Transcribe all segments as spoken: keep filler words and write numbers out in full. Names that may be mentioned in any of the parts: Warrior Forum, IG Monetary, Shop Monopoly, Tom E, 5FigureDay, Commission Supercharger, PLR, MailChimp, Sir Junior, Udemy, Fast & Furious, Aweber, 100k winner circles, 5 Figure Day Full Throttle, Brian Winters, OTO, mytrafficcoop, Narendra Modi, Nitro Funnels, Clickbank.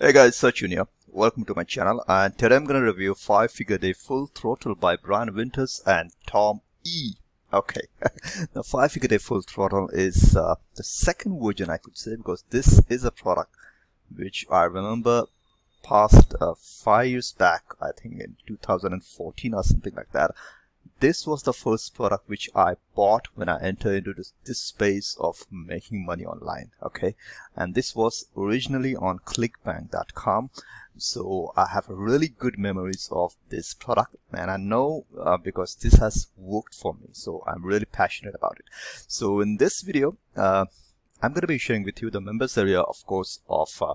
Hey guys, Sir Junior. Welcome to my channel, and today I'm gonna review five figure day full throttle by Brian Winters and Tom E. Okay, now five figure day full throttle is uh, the second version, I could say, because this is a product which I remember past uh, five years back, I think in two thousand fourteen or something like that. This was the first product which I bought when I entered into this, this space of making money online, okay? And this was originally on clickbank dot com. So I have really good memories of this product, and I know uh, because this has worked for me. So I'm really passionate about it. So in this video, uh, I'm going to be sharing with you the members area, of course, of uh,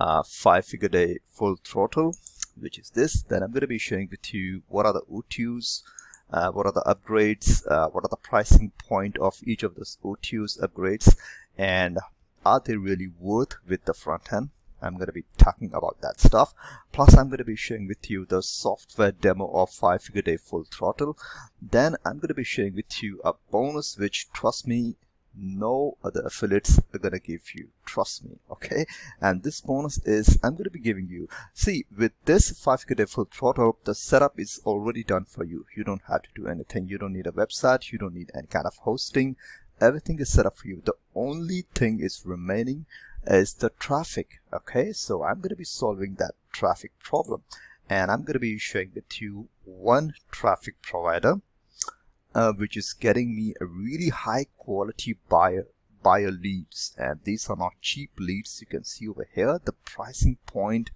uh, five figure day full throttle, which is this. Then I'm going to be sharing with you what are the O T Us, Uh, what are the upgrades, uh, what are the pricing point of each of those O T Us upgrades, and are they really worth with the front end? I'm going to be talking about that stuff. Plus, I'm going to be sharing with you the software demo of five figure day full throttle. Then I'm going to be sharing with you a bonus which, trust me, no other affiliates are going to give you. Trust me, okay? And this bonus is I'm going to be giving you. See, with this five figure day full throttle, the setup is already done for you. You don't have to do anything. You don't need a website. You don't need any kind of hosting. Everything is set up for you. The only thing is remaining is the traffic, okay? So I'm going to be solving that traffic problem. And I'm going to be sharing with you one traffic provider, Uh, which is getting me a really high quality buyer buyer leads, and these are not cheap leads. You can see over here the pricing point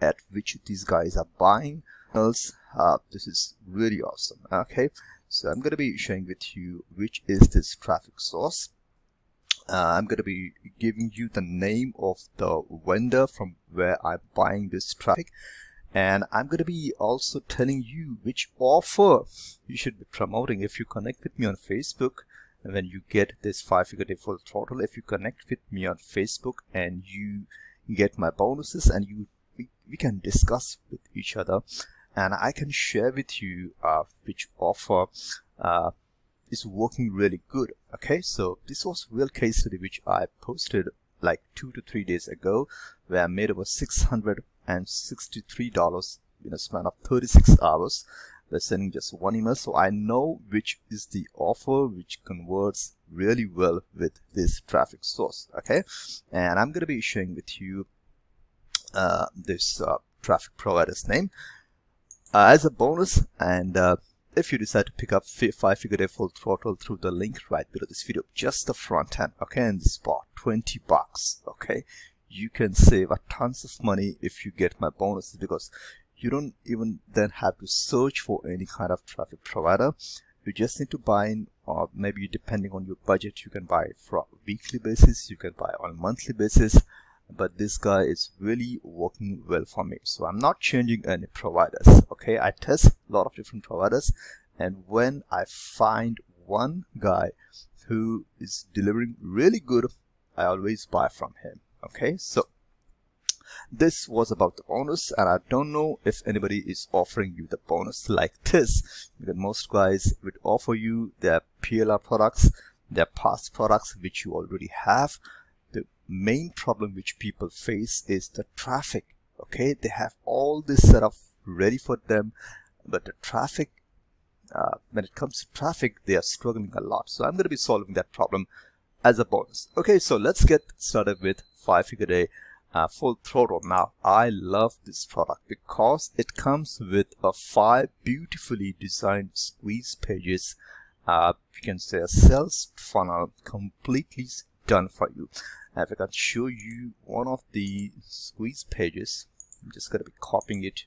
at which these guys are buying. Uh, this is really awesome, okay? So I'm going to be sharing with you which is this traffic source. Uh, I'm going to be giving you the name of the vendor from where I'm buying this traffic. And I'm going to be also telling you which offer you should be promoting. If you connect with me on Facebook, and when you get this five figure day full throttle, if you connect with me on Facebook and you get my bonuses, and you we, we can discuss with each other, and I can share with you uh, which offer uh, is working really good. Okay, so this was a real case study which I posted like two to three days ago, where I made over six hundred and sixty-three dollars in a span of thirty-six hours by sending just one email. So I know which is the offer which converts really well with this traffic source, okay? And I'm going to be sharing with you uh, this uh, traffic provider's name uh, as a bonus. And uh, if you decide to pick up five figure day full throttle through the link right below this video, just the front end, okay, in this spot, twenty bucks, okay? You can save a tons of money if you get my bonuses, because you don't even then have to search for any kind of traffic provider. You just need to buy in, or maybe depending on your budget, you can buy from weekly basis, you can buy on monthly basis. But this guy is really working well for me, so I'm not changing any providers, okay? I test a lot of different providers, and when I find one guy who is delivering really good, I always buy from him. Okay, so this was about the bonus, and I don't know if anybody is offering you the bonus like this, because most guys would offer you their P L R products, their past products which you already have. The main problem which people face is the traffic, okay? They have all this set up ready for them, but the traffic, uh, when it comes to traffic, they are struggling a lot. So I'm going to be solving that problem as a bonus. Okay, so let's get started with five figure day uh, full throttle. Now, I love this product because it comes with a five beautifully designed squeeze pages. Uh, you can say a sales funnel completely done for you. And if I can show you one of the squeeze pages, I'm just going to be copying it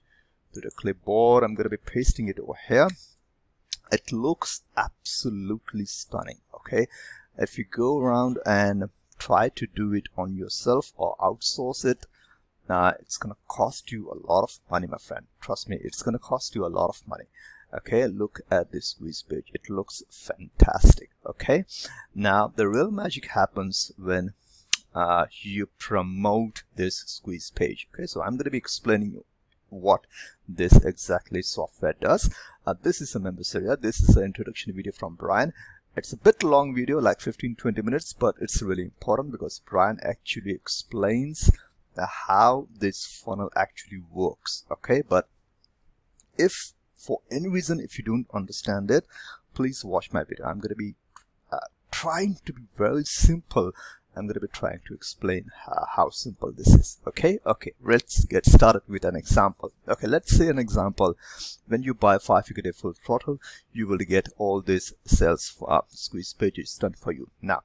to the clipboard. I'm going to be pasting it over here. It looks absolutely stunning, okay? If you go around and try to do it on yourself or outsource it, uh, it's going to cost you a lot of money, my friend. Trust me, it's going to cost you a lot of money. Okay, look at this squeeze page. It looks fantastic, okay? Now, the real magic happens when uh, you promote this squeeze page. Okay, so I'm going to be explaining you what this exactly software does. Uh, this is a members area. This is an introduction video from Brian. It's a bit long video, like fifteen to twenty minutes, but it's really important because Brian actually explains how this funnel actually works, okay? But if for any reason, if you don't understand it, please watch my video. I'm going to be uh, trying to be very simple. I'm going to be trying to explain uh, how simple this is, okay? Okay, let's get started with an example. Okay, let's say an example. When you buy five figure day Full Throttle, you will get all these sales for, uh, squeeze pages done for you. Now,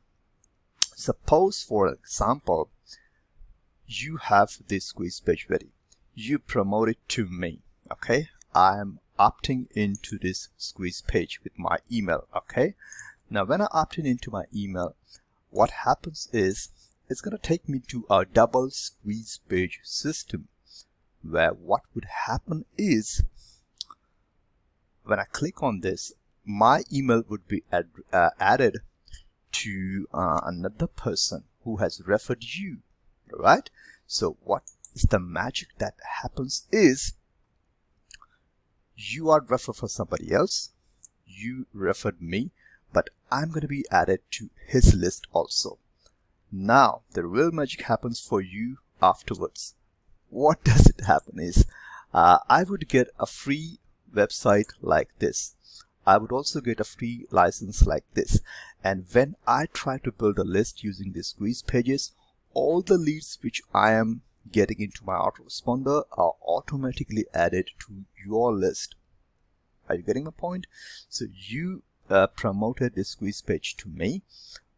suppose, for example, you have this squeeze page ready. You promote it to me, okay? I'm opting into this squeeze page with my email, okay? Now, when I opt in into my email, what happens is it's going to take me to a double squeeze page system, where what would happen is when I click on this, my email would be ad uh, added to uh, another person who has referred you, right? So what is the magic that happens is you are referred for somebody else, you referred me, but I'm going to be added to his list also. Now, the real magic happens for you afterwards. What does it happen is, uh, I would get a free website like this. I would also get a free license like this. And when I try to build a list using these squeeze pages, all the leads which I am getting into my autoresponder are automatically added to your list. Are you getting my point? So you Uh, promoted this squeeze page to me.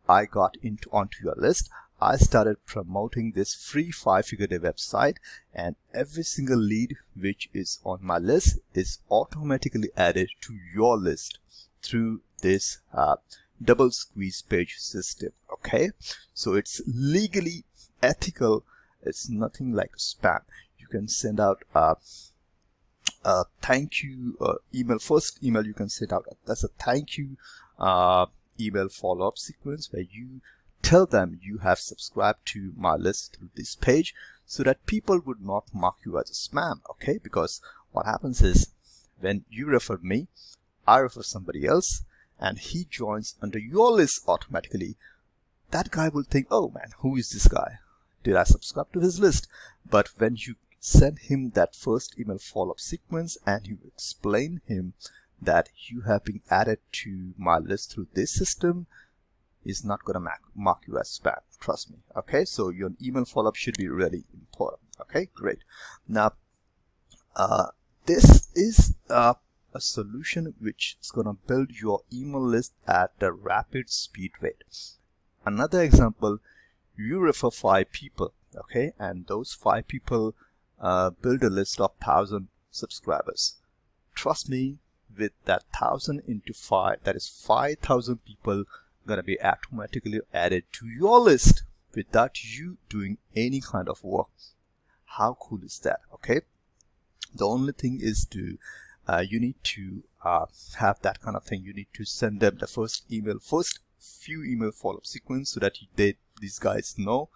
I got into onto your list. I started promoting this free five figure day website, and every single lead which is on my list is automatically added to your list through this uh, double squeeze page system. Okay, so it's legally ethical. It's nothing like spam. You can send out uh, Uh, thank you uh, email. First email you can send out, that's a thank you uh, email follow-up sequence, where you tell them you have subscribed to my list through this page, so that people would not mark you as a spam, okay? Because what happens is, when you refer me, I refer somebody else, and he joins under your list automatically. That guy will think, oh man, who is this guy? Did I subscribe to his list? But when you send him that first email follow-up sequence and you explain him that you have been added to my list through this system, is not going to mark you as spam, trust me, okay? So your email follow-up should be really important, okay? Great. Now, uh, this is uh, a solution which is going to build your email list at a rapid speed rate. Another example, you refer five people, okay? And those five people Uh, build a list of thousand subscribers. Trust me, with that thousand into five, that is five thousand people gonna be automatically added to your list without you doing any kind of work. How cool is that? Okay. The only thing is to uh, you need to uh, have that kind of thing. You need to send them the first email, first few email follow-up sequence, so that they these guys know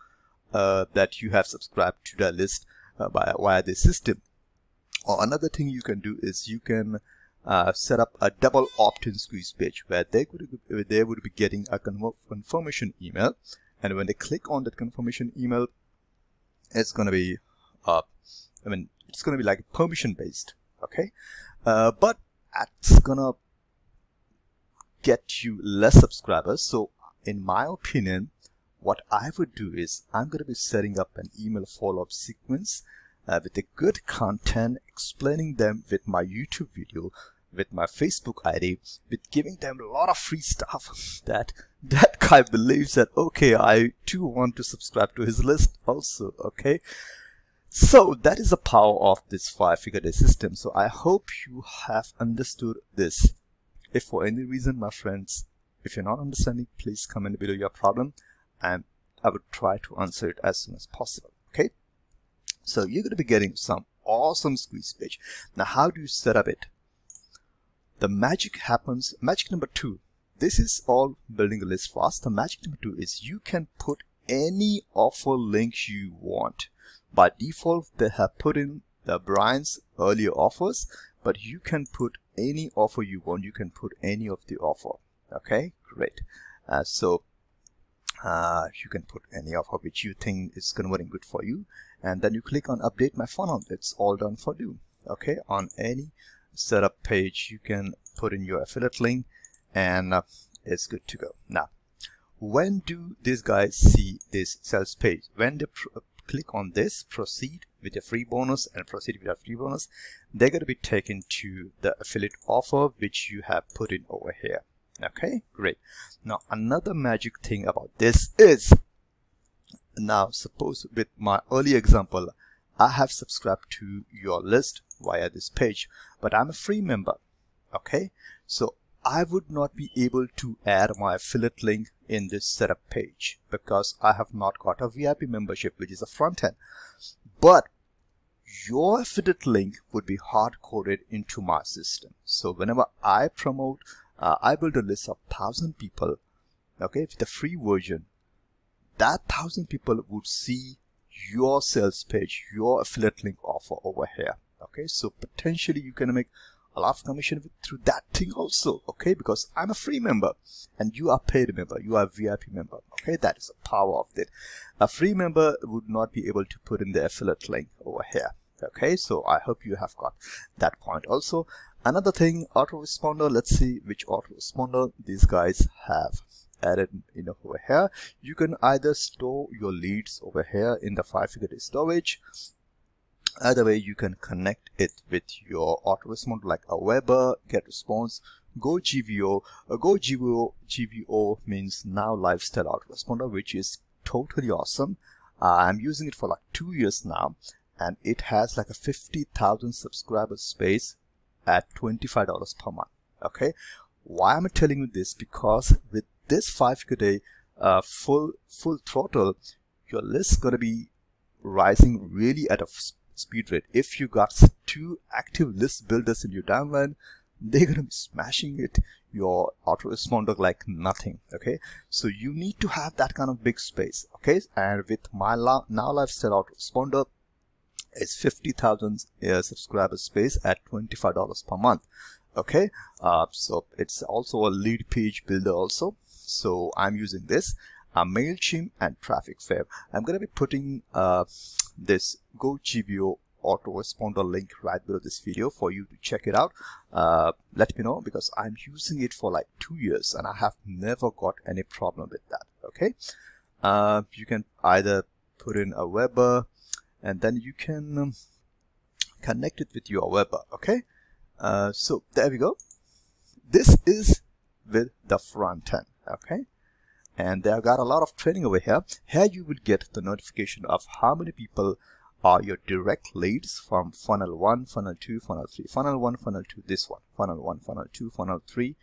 uh, that you have subscribed to their list Uh, by via this system. Or another thing you can do is you can uh, set up a double opt-in squeeze page, where they could they would be getting a confirmation email, and when they click on that confirmation email, it's gonna be uh, I mean it's gonna be like permission based, okay? Uh, but that's gonna get you less subscribers. So in my opinion, what I would do is I'm going to be setting up an email follow-up sequence uh, with a good content, explaining them with my YouTube video, with my Facebook I D, with giving them a lot of free stuff that that guy believes that, okay, I too want to subscribe to his list also, okay? So that is the power of this five figure day system. So I hope you have understood this. If for any reason, my friends, if you're not understanding, please comment below your problem, and I would try to answer it as soon as possible, okay? So you're going to be getting some awesome squeeze page. Now, how do you set up it? The magic happens, magic number two, this is all building a list fast. The magic number two is you can put any offer links you want. By default, they have put in the Brian's earlier offers, but you can put any offer you want. You can put any of the offer, okay? Great. Uh, so Uh, you can put any offer which you think is converting good for you, and then you click on update my funnel. It's all done for you. Okay, on any setup page you can put in your affiliate link and uh, it's good to go. Now, when do these guys see this sales page? When they pr click on this, proceed with a free bonus and proceed with a free bonus, they're going to be taken to the affiliate offer which you have put in over here. Okay, great. Now, another magic thing about this is, now suppose with my early example, I have subscribed to your list via this page, but I'm a free member. Okay, so I would not be able to add my affiliate link in this setup page because I have not got a V I P membership, which is a front end. But your affiliate link would be hard coded into my system. So whenever I promote, uh, I build a list of thousand people, okay, with the free version, that thousand people would see your sales page, your affiliate link offer over here. Okay, so potentially you can make a lot of commission with, through that thing also. Okay, because I'm a free member and you are paid member, you are a V I P member. Okay, that is the power of it. A free member would not be able to put in the affiliate link over here. Okay, so I hope you have got that point also. Another thing, autoresponder. Let's see which autoresponder these guys have added in over here. You can either store your leads over here in the five figure day storage. Either way, you can connect it with your autoresponder like Aweber, GetResponse, GoGVO. GoGVO means Now Lifestyle Autoresponder, which is totally awesome. Uh, I'm using it for like two years now, and it has like a fifty thousand subscriber space at twenty-five dollars per month. Okay, why am I telling you this? Because with this five figure day uh, full full throttle, your list gonna be rising really at a speed rate. If you got two active list builders in your downline, they're gonna be smashing it, your autoresponder, like nothing. Okay, so you need to have that kind of big space. Okay, and with my Now Lifestyle Autoresponder, it's fifty thousand uh, subscriber space at twenty-five dollars per month. Okay, uh, so it's also a lead page builder also. So I'm using this, uh, MailChimp and Traffic Fair. I'm going to be putting uh, this GoGVO autoresponder link right below this video for you to check it out. Uh, let me know, because I'm using it for like two years and I have never got any problem with that. Okay, uh, you can either put in a Weber and then you can um, connect it with your Weber. Okay, uh, so there we go. This is with the front end. Okay, and they have got a lot of training over here. Here you will get the notification of how many people are your direct leads from funnel one, funnel two, funnel three, funnel one, funnel two, this one, funnel one, funnel two, funnel three,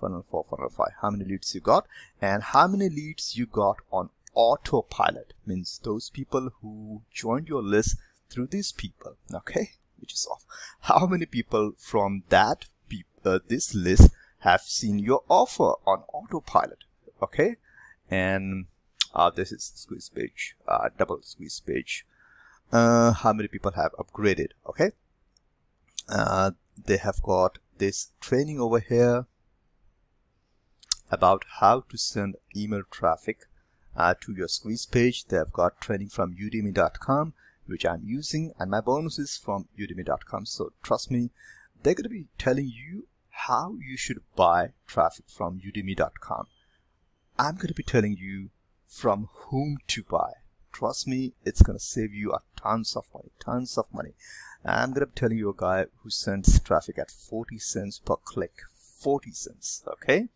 funnel four, funnel five, how many leads you got and how many leads you got on autopilot, means those people who joined your list through these people. Okay, which is off. How many people from that pe uh, this list have seen your offer on autopilot. Okay, and uh, this is squeeze page, uh, double squeeze page. Uh, how many people have upgraded? Okay, uh, they have got this training over here about how to send email traffic uh, to your squeeze page. They have got training from udemy dot com, which I'm using, and my bonus is from udemy dot com. So trust me, they're going to be telling you how you should buy traffic from udemy dot com. I'm going to be telling you from whom to buy. Trust me, it's going to save you a tons of money, tons of money. I'm going to be telling you a guy who sends traffic at forty cents per click, forty cents. Okay.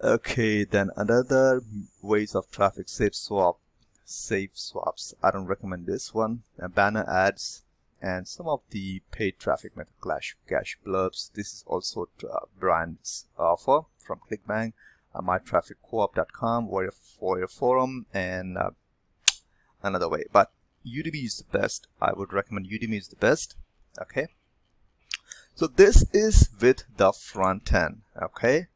Okay. Then another ways of traffic, safe swap, safe swaps. I don't recommend this one. Uh, banner ads. And some of the paid traffic method, clash, cash blurbs. This is also uh, Brian's offer from Clickbank, uh, my traffic coop dot com, Warrior, Warrior Forum, and uh, another way. But Udemy is the best. I would recommend Udemy is the best. Okay. So this is with the front end. Okay.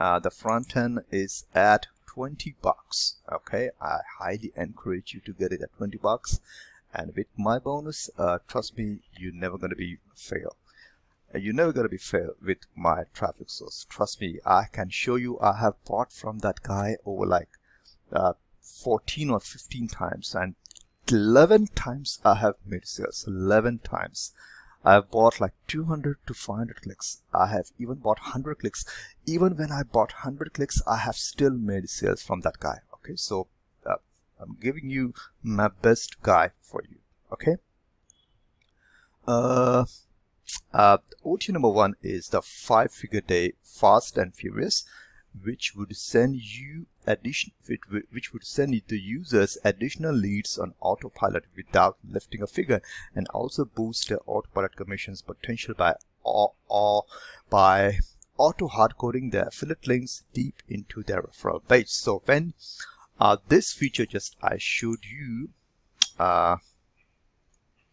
Uh, the front end is at twenty bucks. Okay. I highly encourage you to get it at twenty bucks. And with my bonus, uh, trust me, you're never going to be fail. You're never going to be fail with my traffic source. Trust me, I can show you. I have bought from that guy over like uh, fourteen or fifteen times, and eleven times I have made sales, eleven times. I have bought like two hundred to five hundred clicks. I have even bought one hundred clicks. Even when I bought one hundred clicks, I have still made sales from that guy. Okay, so uh, I'm giving you my best guy for you. Okay. Uh, uh, O T number one is the five-figure day fast and furious, which would send you addition, which would send the users additional leads on autopilot without lifting a finger, and also boost their autopilot commissions potential by or, or by auto hardcoding their affiliate links deep into their referral page. So when uh, this feature just I showed you, uh,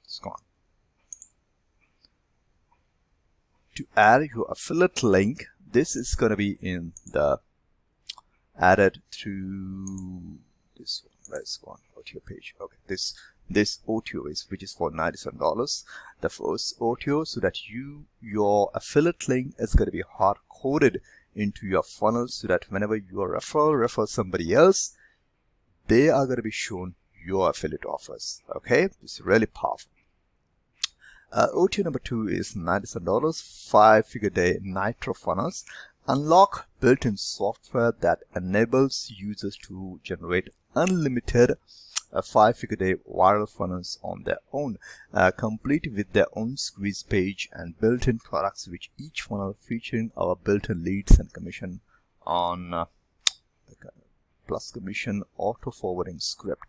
it's gone. To add your affiliate link, this is going to be in the added through this one. Let's go on O T O page. Okay, this this O T O is, which is for ninety-seven dollars. The first O T O, so that you your affiliate link is going to be hard coded into your funnel, so that whenever you refer refer somebody else, they are going to be shown your affiliate offers. Okay, it's really powerful. Uh, O T O number two is ninety-seven dollars, five-figure day nitro funnels. Unlock built-in software that enables users to generate unlimited uh, five-figure day viral funnels on their own, uh, complete with their own squeeze page and built-in products, which each funnel featuring our built-in leads and commission on uh, plus commission auto forwarding script.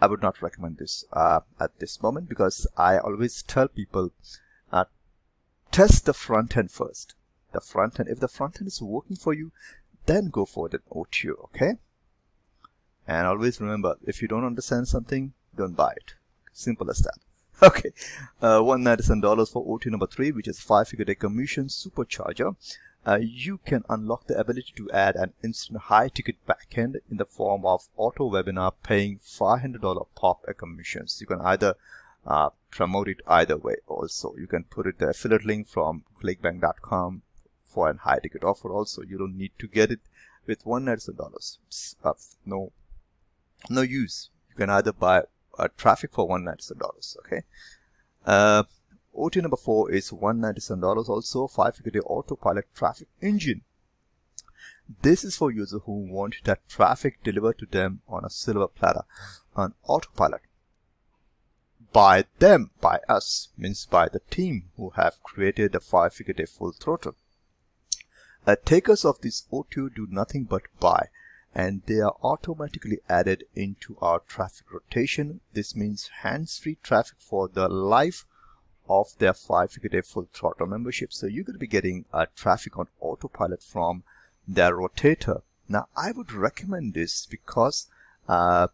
I would not recommend this uh, at this moment, because I always tell people uh, test the front end first. The front end, if the front end is working for you, then go for the O T O, okay? And always remember, if you don't understand something, don't buy it. Simple as that. Okay, uh, one hundred ninety-seven dollars for O T O number three, which is five-figure day commission supercharger. Uh, you can unlock the ability to add an instant high-ticket backend in the form of auto webinar paying five hundred dollars pop commissions. You can either uh, promote it either way. Also, you can put it the affiliate link from clickbank dot com for an high-ticket offer. Also, you don't need to get it with one hundred dollars. It's uh, no, no use. You can either buy uh, traffic for one hundred dollars. Okay. Uh, O T O number four is one hundred ninety-seven dollars also, five-figure day autopilot traffic engine. This is for users who want that traffic delivered to them on a silver platter, on autopilot. By them, by us, means by the team who have created the five-figure day full throttle. Uh, takers of this O T O do nothing but buy, and they are automatically added into our traffic rotation. This means hands-free traffic for the life of their five-figure day full throttle membership. So you're going to be getting uh, traffic on autopilot from their rotator. Now I would recommend this, because uh,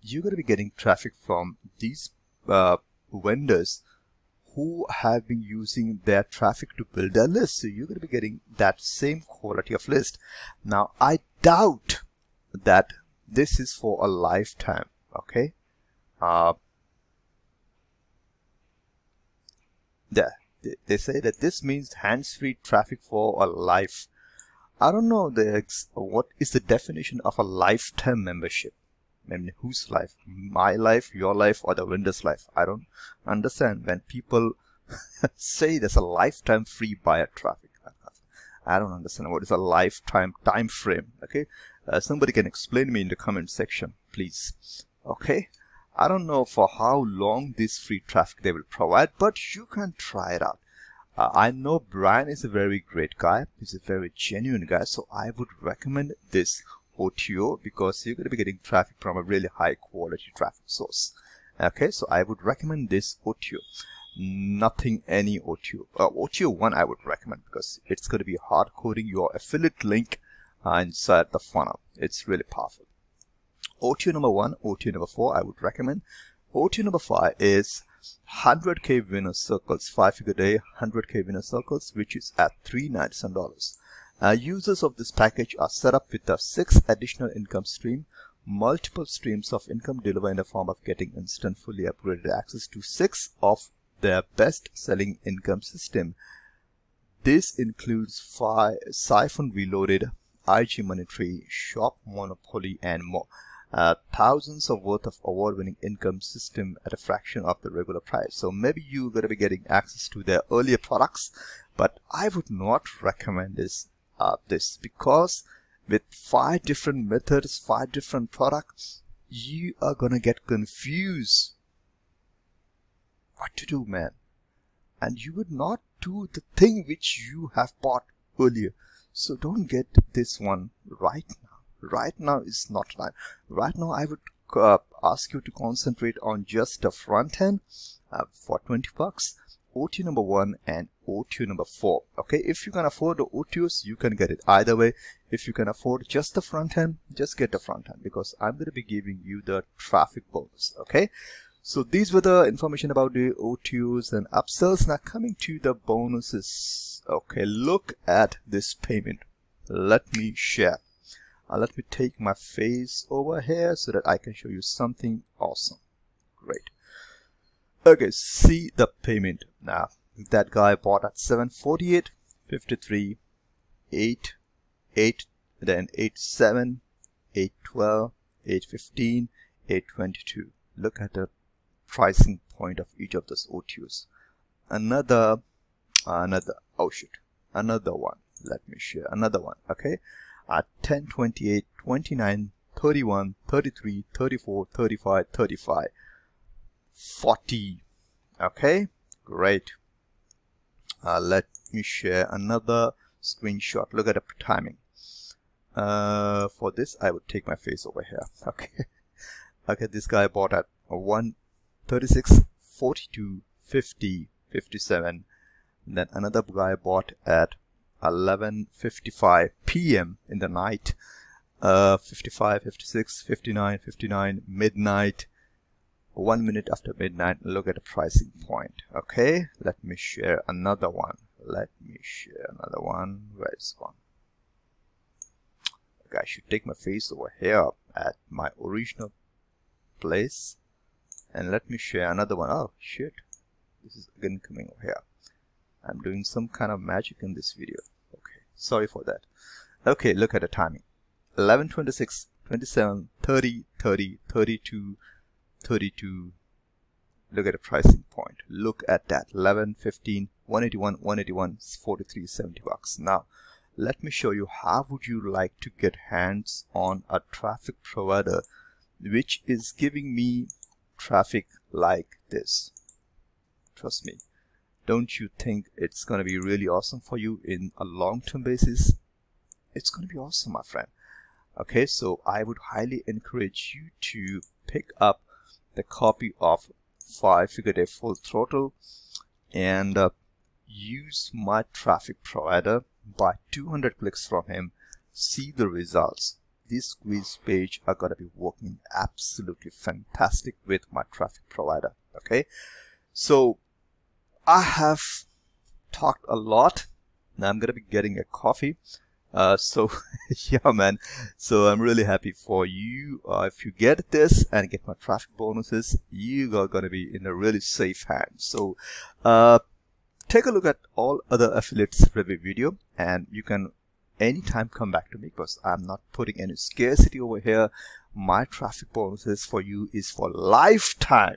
you're going to be getting traffic from these uh, vendors who have been using their traffic to build their list. So you're going to be getting that same quality of list. Now I doubt that this is for a lifetime. Okay. Uh, There. They say that this means hands-free traffic for a life. I don't know the ex what is the definition of a lifetime membership. I mean, whose life? My life, your life, or the vendor's life? I don't understand when people say there's a lifetime free buyer traffic. I don't understand what is a lifetime time frame. Okay, uh, somebody can explain to me in the comment section, please. Okay. I don't know for how long this free traffic they will provide, but you can try it out. Uh, I know Brian is a very great guy. He's a very genuine guy. So I would recommend this O T O, because you're going to be getting traffic from a really high quality traffic source. Okay, so I would recommend this O T O. Nothing any O T O. Uh, O T O one I would recommend, because it's going to be hard coding your affiliate link uh, inside the funnel. It's really powerful. O T O number one, O T O number four, I would recommend. O T O number five is one hundred K winner circles, five-figure day one hundred K winner circles, which is at three hundred ninety-seven dollars. Uh, users of this package are set up with a six additional income stream, multiple streams of income delivered in the form of getting instant fully upgraded access to six of their best-selling income system. This includes five Siphon Reloaded, I G Monetary, Shop Monopoly, and more. uh, thousands of worth of award-winning income system at a fraction of the regular price. So maybe you're going to be getting access to their earlier products, but I would not recommend this, uh, this because with five different methods, five different products, you are going to get confused what to do, man. And you would not do the thing which you have bought earlier. So don't get this one right now. Right now is not time. Right now, I would uh, ask you to concentrate on just the front end uh, for twenty bucks, O T O number one and O T O number four. Okay, if you can afford the O T Os, you can get it either way. If you can afford just the front end, just get the front end because I'm going to be giving you the traffic bonus. Okay. So these were the information about the O T Os and upsells. Now coming to the bonuses. Okay, look at this payment. Let me share. Uh, let me take my face over here so that I can show you something awesome. Great. Okay, see the payment. Now that guy bought at seven forty-eight, fifty-three, eight, eight, then eight seven, eight twelve, eight fifteen, eight twenty-two. Look at the pricing point of each of those O T Os. Another, another, oh shit, another one. Let me share another one, okay? At ten, twenty-eight, twenty-nine, thirty-one, thirty-three, thirty-four, thirty-five, thirty-five, forty, okay? Great. Uh, let me share another screenshot. Look at the timing. Uh, for this, I would take my face over here, okay? Okay, this guy bought at one thirty-six, forty-two, fifty, fifty-seven. And then another guy bought at eleven fifty-five p m in the night. Uh, fifty-five, fifty-six, fifty-nine, fifty-nine, midnight. One minute after midnight. Look at the pricing point. Okay, let me share another one. Let me share another one. Where is one? Okay, I should take my face over here at my original place. And let me share another one. Oh shit, this is again coming over here. I'm doing some kind of magic in this video. Okay, sorry for that. Okay, look at the timing. eleven, twenty-six, twenty-seven, thirty, thirty, thirty-two, thirty-two. Look at the pricing point. Look at that. eleven, fifteen, one eighty-one, one eighty-one, forty-three, seventy bucks. Now, let me show you how would you like to get hands on a traffic provider which is giving me traffic like this. Trust me, don't you think it's going to be really awesome for you in a long-term basis? It's going to be awesome, my friend. Okay, so I would highly encourage you to pick up the copy of five figure day Full Throttle and uh, use my traffic provider. Buy two hundred clicks from him, see the results. This quiz page are going to be working absolutely fantastic with my traffic provider. Okay, so I have talked a lot. Now I'm going to be getting a coffee. Uh, so yeah, man. So I'm really happy for you. Uh, if you get this and get my traffic bonuses, you are going to be in a really safe hand. So uh, take a look at all other affiliates review video, and you can anytime come back to me because I'm not putting any scarcity over here. My traffic bonuses for you is for lifetime,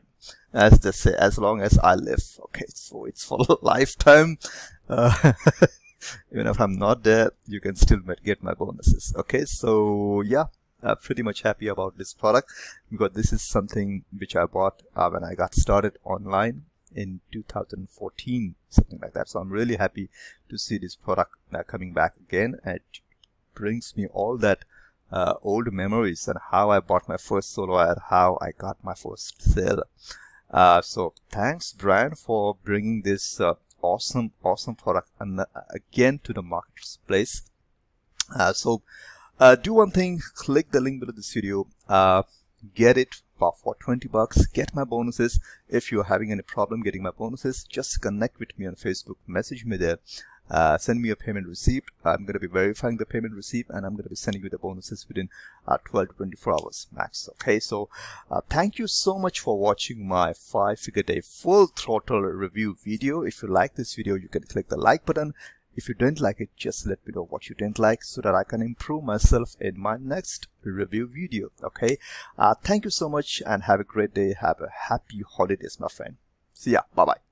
as they say, as long as I live. Okay, so it's for lifetime. Uh, even if I'm not there, you can still get my bonuses. Okay, so yeah, I'm pretty much happy about this product because this is something which I bought uh, when I got started online in two thousand fourteen, something like that. So I'm really happy to see this product now coming back again. It brings me all that uh, old memories and how I bought my first solo ad, how I got my first sale. Uh, so thanks, Brian, for bringing this uh, awesome, awesome product and uh, again to the marketplace. Uh, so uh, do one thing: click the link below this video. Uh, get it for twenty bucks. Get my bonuses. If you're having any problem getting my bonuses, just connect with me on Facebook, message me there, uh, send me a payment receipt. I'm going to be verifying the payment receipt and I'm going to be sending you the bonuses within uh, twelve to twenty-four hours max. Okay, so uh, thank you so much for watching my five figure day Full Throttle review video. If you like this video, you can click the like button. If you didn't like it, just let me know what you didn't like so that I can improve myself in my next review video. Okay, uh, thank you so much and have a great day. Have a happy holidays, my friend. See ya. Bye bye.